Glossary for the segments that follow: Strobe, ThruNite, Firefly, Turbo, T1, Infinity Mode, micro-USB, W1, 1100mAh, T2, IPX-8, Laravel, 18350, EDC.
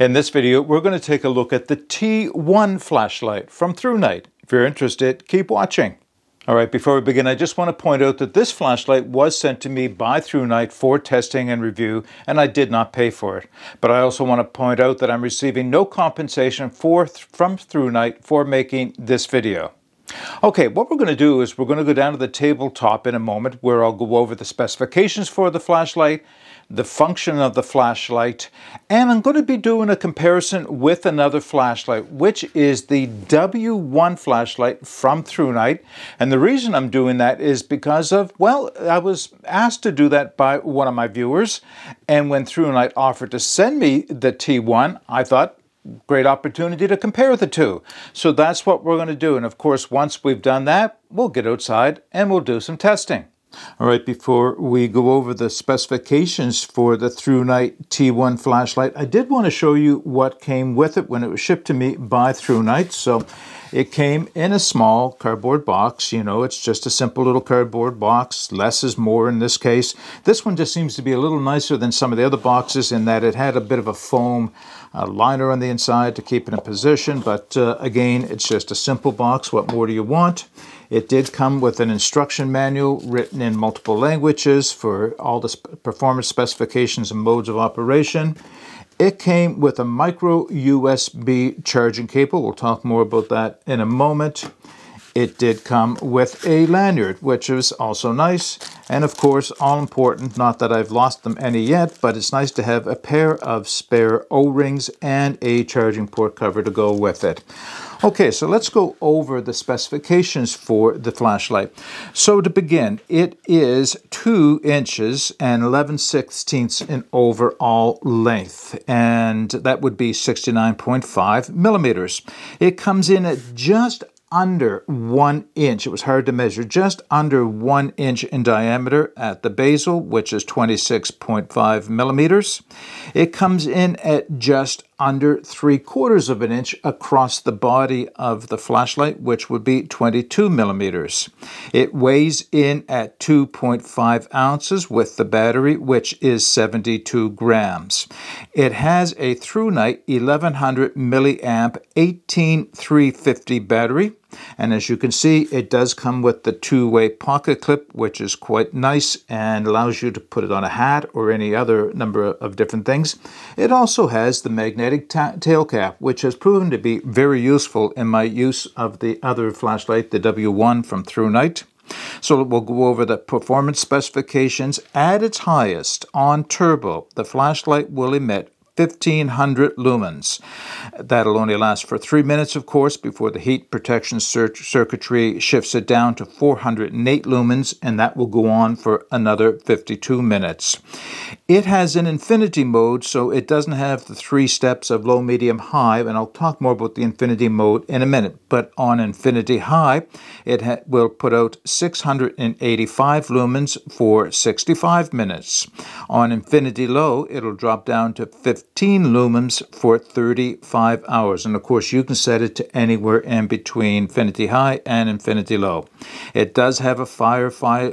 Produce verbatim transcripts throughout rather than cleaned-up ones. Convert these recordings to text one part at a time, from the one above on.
In this video, we're going to take a look at the T one flashlight from ThruNite. If you're interested, keep watching. All right, before we begin, I just want to point out that this flashlight was sent to me by ThruNite for testing and review, and I did not pay for it. But I also want to point out that I'm receiving no compensation for, from ThruNite for making this video. Okay, what we're going to do is we're going to go down to the tabletop in a moment where I'll go over the specifications for the flashlight, the function of the flashlight, and I'm going to be doing a comparison with another flashlight, which is the W one flashlight from ThruNite. And the reason I'm doing that is because of, well, I was asked to do that by one of my viewers, and when ThruNite offered to send me the T one, I thought, great opportunity to compare the two. So that's what we're going to do. And of course, once we've done that, we'll get outside and we'll do some testing. All right, before we go over the specifications for the ThruNite T one flashlight, I did want to show you what came with it when it was shipped to me by ThruNite. So it came in a small cardboard box. You know, it's just a simple little cardboard box. Less is more in this case. This one just seems to be a little nicer than some of the other boxes in that it had a bit of a foam uh, liner on the inside to keep it in position. But uh, again, it's just a simple box. What more do you want? It did come with an instruction manual written in multiple languages for all the performance specifications and modes of operation. It came with a micro U S B charging cable. We'll talk more about that in a moment. It did come with a lanyard, which is also nice. And of course, all important, not that I've lost them any yet, but it's nice to have a pair of spare O-rings and a charging port cover to go with it. Okay, so let's go over the specifications for the flashlight. So to begin, it is two inches and eleven sixteenths in overall length, and that would be sixty-nine point five millimeters. It comes in at just under one inch. It was hard to measure, just under one inch in diameter at the basal, which is twenty-six point five millimeters. It comes in at just under three quarters of an inch across the body of the flashlight, which would be twenty-two millimeters. It weighs in at two point five ounces with the battery, which is seventy-two grams. It has a ThruNite eleven hundred milliamp eighteen three fifty battery. And as you can see, it does come with the two-way pocket clip, which is quite nice and allows you to put it on a hat or any other number of different things. It also has the magnetic ta tail cap, which has proven to be very useful in my use of the other flashlight, the W one from ThruNite. So we'll go over the performance specifications. At its highest, on turbo, the flashlight will emit fifteen hundred lumens. That'll only last for three minutes, of course, before the heat protection cir circuitry shifts it down to four hundred eight lumens, and that will go on for another fifty-two minutes. It has an infinity mode, so it doesn't have the three steps of low, medium, high, and I'll talk more about the infinity mode in a minute, but on infinity high, it ha will put out six hundred eighty-five lumens for sixty-five minutes. On infinity low, it'll drop down to fifteen lumens for thirty-five hours, and of course you can set it to anywhere in between infinity high and infinity low. It does have a firefly,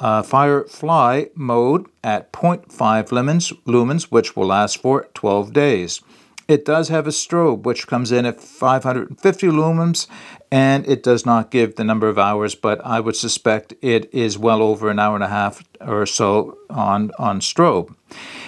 uh, firefly mode at zero point five lumens, which will last for twelve days. It does have a strobe, which comes in at five hundred fifty lumens, and it does not give the number of hours, but I would suspect it is well over an hour and a half or so on, on strobe.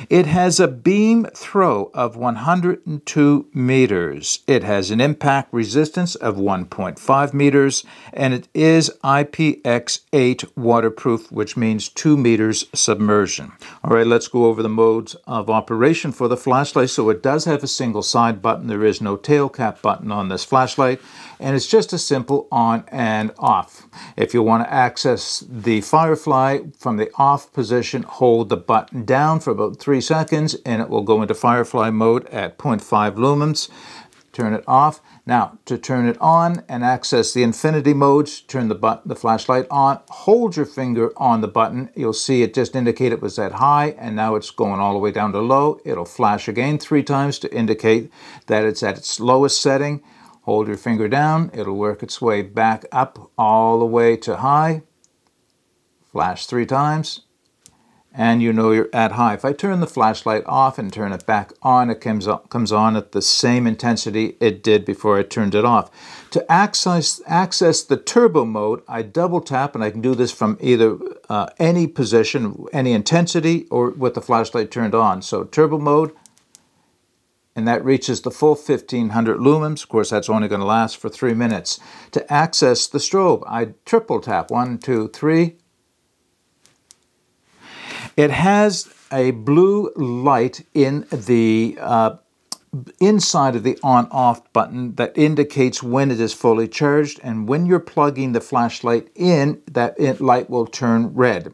It has a beam throw of one hundred two meters. It has an impact resistance of one point five meters, and it is I P X eight waterproof, which means two meters submersion. All right, let's go over the modes of operation for the flashlight. So it does have a single side button. There is no tail cap button on this flashlight, and it's just a simple on and off. If you want to access the firefly from the off position, hold the button down for about three seconds and it will go into firefly mode at zero point five lumens. Turn it off. Now, to turn it on and access the infinity modes, turn the, but the flashlight on, hold your finger on the button. You'll see it just indicate it was at high, and now it's going all the way down to low. It'll flash again three times to indicate that it's at its lowest setting. Hold your finger down. It'll work its way back up all the way to high. Flash three times. and you know you're at high. If I turn the flashlight off and turn it back on, it comes on, comes on at the same intensity it did before I turned it off. To access, access the turbo mode, I double tap, and I can do this from either uh, any position, any intensity, or with the flashlight turned on. So turbo mode, and that reaches the full fifteen hundred lumens. Of course, that's only going to last for three minutes. To access the strobe, I triple tap, one, two, three. It has a blue light in the uh, inside of the on-off button that indicates when it is fully charged, and when you're plugging the flashlight in, that light will turn red.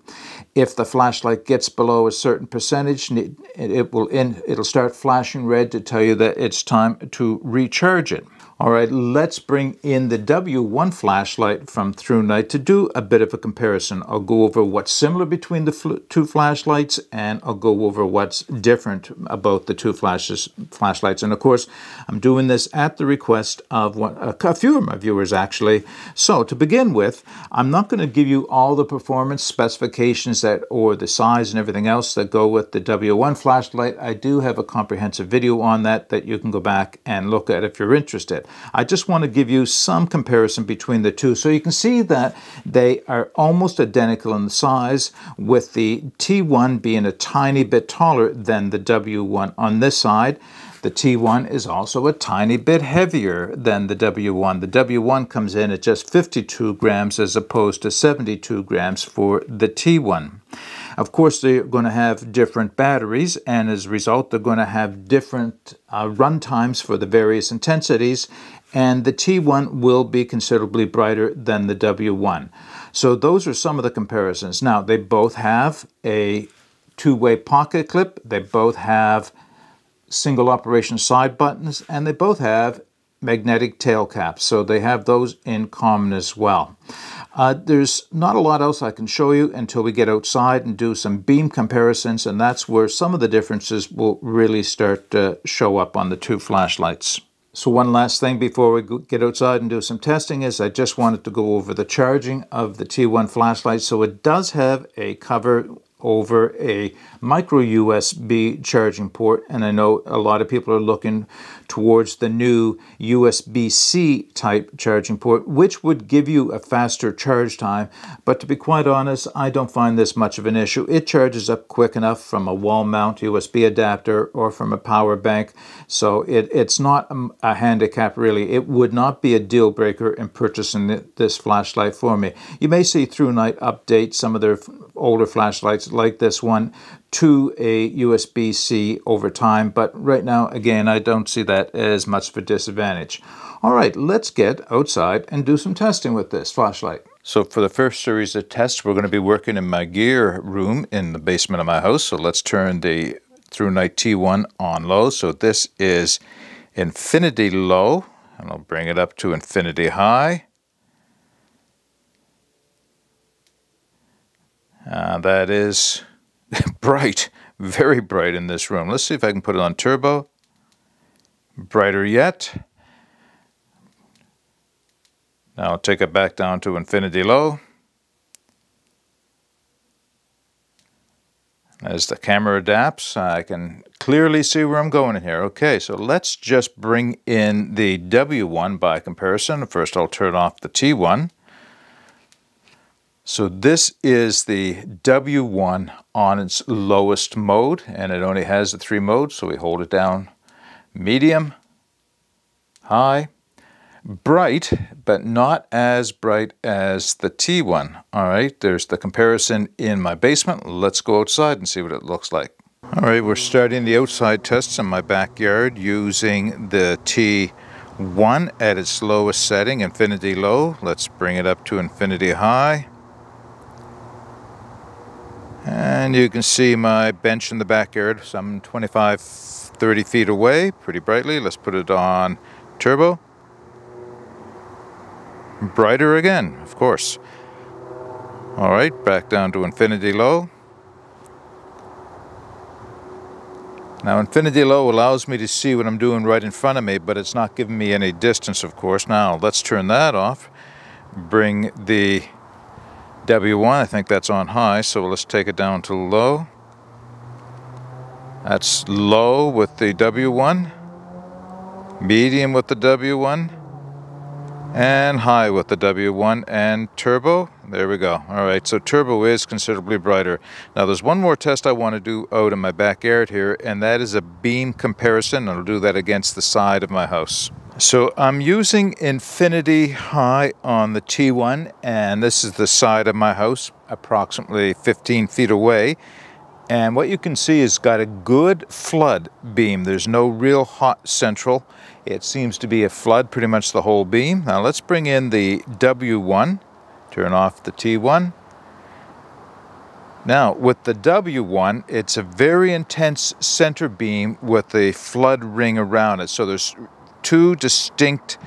If the flashlight gets below a certain percentage, it will in, it'll start flashing red to tell you that it's time to recharge it. All right, let's bring in the W one flashlight from ThruNite to do a bit of a comparison. I'll go over what's similar between the fl two flashlights, and I'll go over what's different about the two flashes, flashlights. And of course, I'm doing this at the request of one, a, a few of my viewers, actually. So to begin with, I'm not going to give you all the performance specifications that, or the size and everything else that go with the W one flashlight. I do have a comprehensive video on that that you can go back and look at if you're interested. I just want to give you some comparison between the two, so you can see that they are almost identical in size, with the T one being a tiny bit taller than the W one on this side. The T one is also a tiny bit heavier than the W one. The W one comes in at just fifty-two grams as opposed to seventy-two grams for the T one. Of course, they're going to have different batteries, and as a result, they're going to have different uh, run times for the various intensities, and the T one will be considerably brighter than the W one. So those are some of the comparisons. Now, they both have a two-way pocket clip. They both have single operation side buttons, and they both have magnetic tail caps, so they have those in common as well. Uh, there's not a lot else I can show you until we get outside and do some beam comparisons, and that's where some of the differences will really start to show up on the two flashlights. So one last thing before we get outside and do some testing is I just wanted to go over the charging of the T one flashlight. So it does have a cover over a micro U S B charging port, and I know a lot of people are looking towards the new U S B C type charging port, which would give you a faster charge time, but to be quite honest, I don't find this much of an issue. It charges up quick enough from a wall mount U S B adapter or from a power bank, so it, it's not a, a handicap really. It would not be a deal breaker in purchasing the, this flashlight for me. You may see ThruNite update some of their older flashlights like this one to a U S B C over time, but right now, again, I don't see that as much of a disadvantage. All right, let's get outside and do some testing with this flashlight. So for the first series of tests, we're going to be working in my gear room in the basement of my house. So let's turn the ThruNite T one on low. So this is infinity low, and I'll bring it up to infinity high. Uh, that is bright, very bright in this room. Let's see if I can put it on turbo. Brighter yet. Now I'll take it back down to infinity low. As the camera adapts, I can clearly see where I'm going in here. Okay, so let's just bring in the W one by comparison. First, I'll turn off the T one. So this is the W one on its lowest mode, and it only has the three modes, so we hold it down medium, high, bright, but not as bright as the T one. All right, there's the comparison in my basement. Let's go outside and see what it looks like. All right, we're starting the outside tests in my backyard using the T one at its lowest setting, infinity low. Let's bring it up to infinity high. And you can see my bench in the backyard, some twenty-five, thirty feet away, pretty brightly. Let's put it on turbo. Brighter again, of course. All right, back down to infinity low. Now, infinity low allows me to see what I'm doing right in front of me, but it's not giving me any distance, of course. Now, let's turn that off, bring the W one, I think that's on high, so let's take it down to low. That's low with the W one, medium with the W one, and high with the W one, and turbo. There we go. All right, so turbo is considerably brighter. Now there's one more test I want to do out in my backyard here, and that is a beam comparison. I'll do that against the side of my house. So I'm using Infinity High on the T one, and this is the side of my house, approximately fifteen feet away. And what you can see is got a good flood beam. There's no real hot central. It seems to be a flood pretty much the whole beam. Now let's bring in the W one, turn off the T one. Now with the W one, it's a very intense center beam with a flood ring around it. So there's two distinct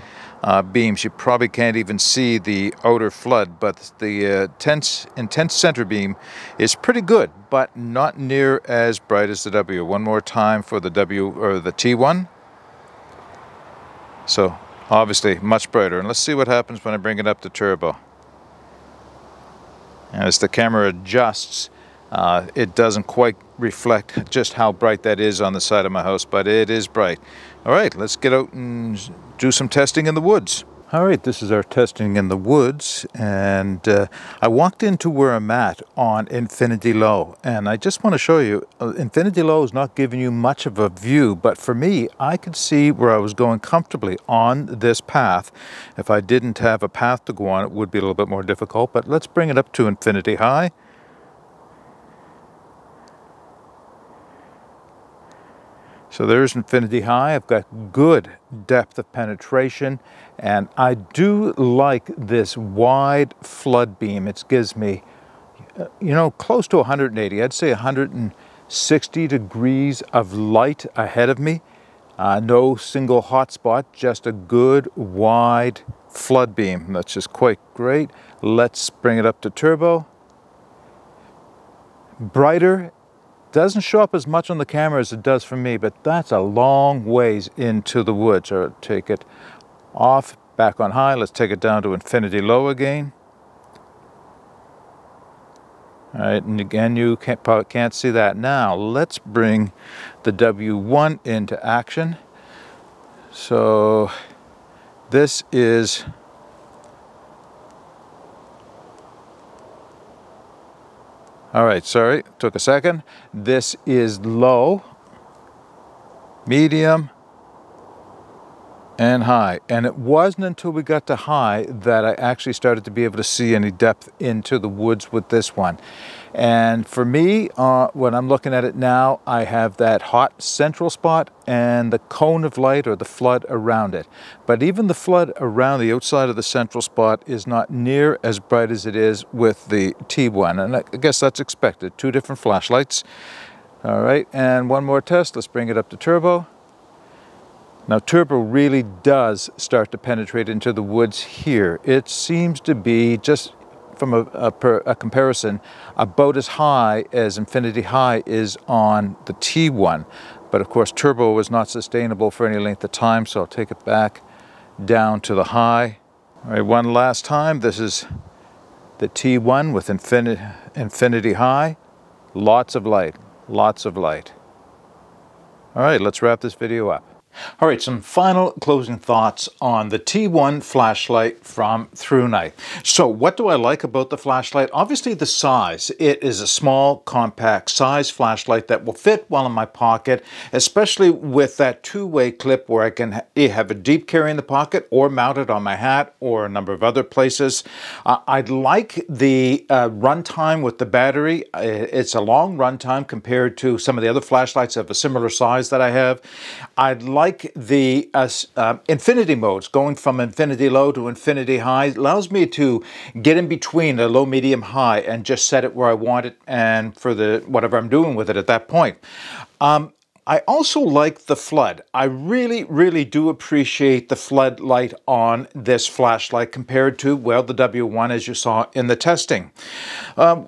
uh, beams. You probably can't even see the outer flood, but the uh, tense, intense center beam is pretty good, but not near as bright as the W. One more time for the W or the T one. So obviously much brighter. And let's see what happens when I bring it up to turbo. As the camera adjusts, uh, it doesn't quite reflect just how bright that is on the side of my house, but it is bright. All right, let's get out and do some testing in the woods. All right, this is our testing in the woods, and uh, I walked into where I'm at on Infinity Low, and I just want to show you, uh, Infinity Low is not giving you much of a view, but for me, I could see where I was going comfortably on this path. If I didn't have a path to go on, it would be a little bit more difficult, but let's bring it up to Infinity High. So there's Infinity High. I've got good depth of penetration, and I do like this wide flood beam. It gives me, you know, close to one hundred eighty, I'd say one hundred sixty degrees of light ahead of me. Uh, no single hot spot, just a good wide flood beam. That's just quite great. Let's bring it up to turbo. Brighter. Doesn't show up as much on the camera as it does for me, but that's a long ways into the woods. So I'll take it off, back on high. Let's take it down to Infinity Low again. All right, and again, you can't, probably can't see that now. Let's bring the W one into action. So this is All right, sorry, took a second. This is low, medium, and high. And it wasn't until we got to high that I actually started to be able to see any depth into the woods with this one. And for me, uh, when I'm looking at it now, I have that hot central spot and the cone of light or the flood around it. But even the flood around the outside of the central spot is not near as bright as it is with the T one. And I guess that's expected. Two different flashlights. All right, and one more test. Let's bring it up to turbo. Now turbo really does start to penetrate into the woods here. It seems to be just from a, a, per, a comparison, about as high as Infinity High is on the T one. But of course, turbo was not sustainable for any length of time, so I'll take it back down to the high. All right, one last time. This is the T one with Infinity, Infinity High. Lots of light, lots of light. All right, let's wrap this video up. All right, some final closing thoughts on the T one flashlight from ThruNite. So what do I like about the flashlight? Obviously the size. It is a small, compact size flashlight that will fit well in my pocket, especially with that two-way clip where I can have a deep carry in the pocket or mount it on my hat or a number of other places. Uh, I'd like the uh, runtime with the battery. It's a long runtime compared to some of the other flashlights of a similar size that I have. I'd like Like the uh, uh, Infinity Modes, going from Infinity Low to Infinity High allows me to get in between a low, medium, high and just set it where I want it and for the whatever I'm doing with it at that point. Um, I also like the flood. I really, really do appreciate the flood light on this flashlight compared to, well, the W one as you saw in the testing. Um,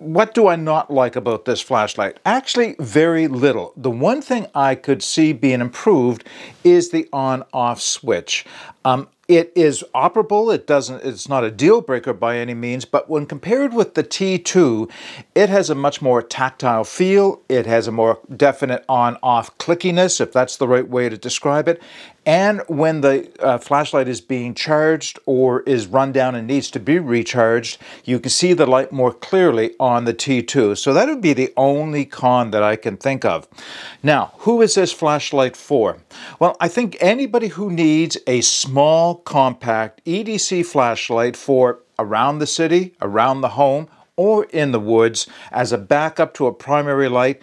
what do I not like about this flashlight? Actually, very little. The one thing I could see being improved is the on-off switch. Um, It is operable, it doesn't, it's not a deal breaker by any means, but when compared with the T two, it has a much more tactile feel, it has a more definite on-off clickiness, if that's the right way to describe it, and when the uh, flashlight is being charged or is run down and needs to be recharged, you can see the light more clearly on the T two. So that would be the only con that I can think of. Now, who is this flashlight for? Well, I think anybody who needs a small compact E D C flashlight for around the city, around the home, or in the woods as a backup to a primary light.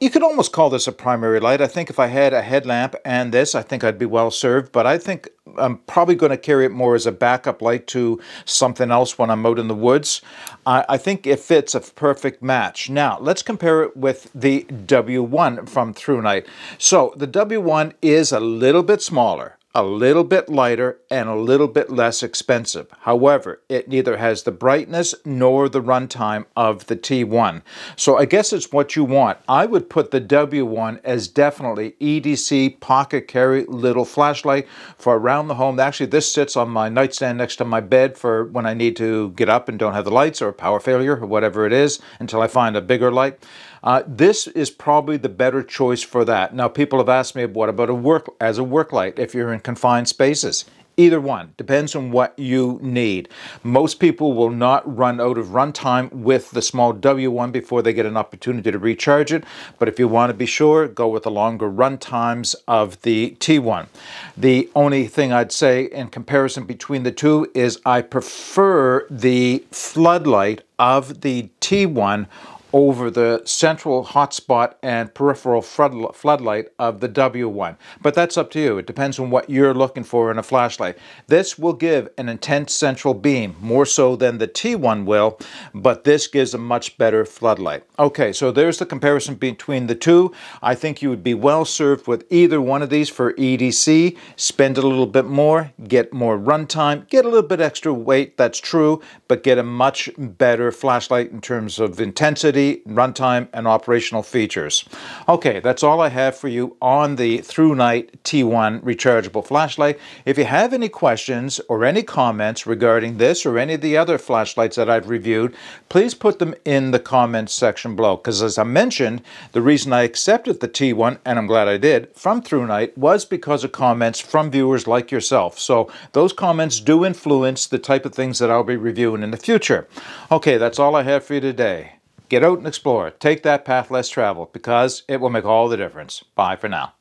You could almost call this a primary light. I think if I had a headlamp and this, I think I'd be well served, but I think I'm probably going to carry it more as a backup light to something else when I'm out in the woods. I, I think it fits a perfect match. Now, let's compare it with the W one from ThruNite. So the W one is a little bit smaller, a little bit lighter, and a little bit less expensive. However, it neither has the brightness nor the runtime of the T one. So I guess it's what you want. I would put the W one as definitely E D C pocket carry little flashlight for around the home. Actually, this sits on my nightstand next to my bed for when I need to get up and don't have the lights or power failure or whatever it is until I find a bigger light. Uh, this is probably the better choice for that. Now, people have asked me, what about a work as a work light if you're in confined spaces? Either one, depends on what you need. Most people will not run out of runtime with the small W one before they get an opportunity to recharge it, but if you want to be sure, go with the longer run times of the T one. The only thing I'd say in comparison between the two is I prefer the floodlight of the T one over the central hotspot and peripheral floodlight of the W one. But that's up to you. It depends on what you're looking for in a flashlight. This will give an intense central beam, more so than the T one will, but this gives a much better floodlight. Okay, so there's the comparison between the two. I think you would be well served with either one of these for E D C. Spend a little bit more, get more runtime, get a little bit extra weight, that's true, but get a much better flashlight in terms of intensity, runtime, and operational features. Okay, that's all I have for you on the ThruNite T one rechargeable flashlight. If you have any questions or any comments regarding this or any of the other flashlights that I've reviewed, please put them in the comments section below, because as I mentioned, the reason I accepted the T one, and I'm glad I did, from ThruNite was because of comments from viewers like yourself. So those comments do influence the type of things that I'll be reviewing in the future. Okay, that's all I have for you today. Get out and explore. Take that path less traveled, because it will make all the difference. Bye for now.